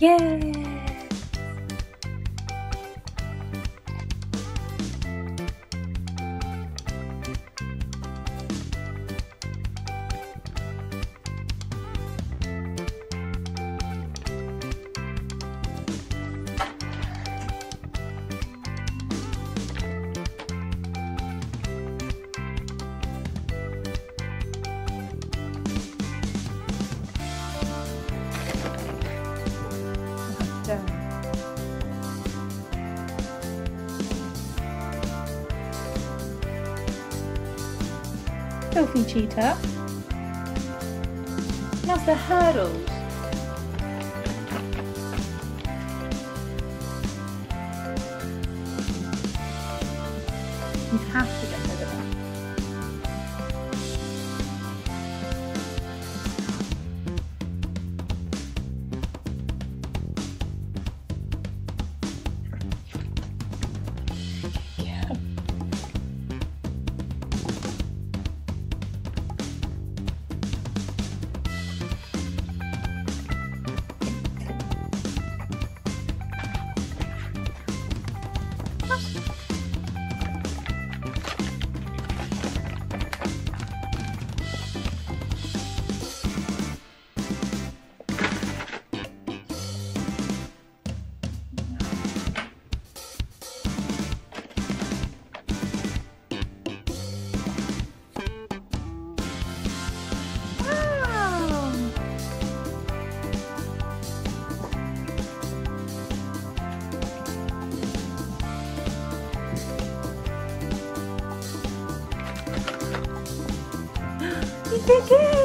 Yay! Healthy cheetah. Now's the hurdles. You have to get rid of it. Yeah. Yay!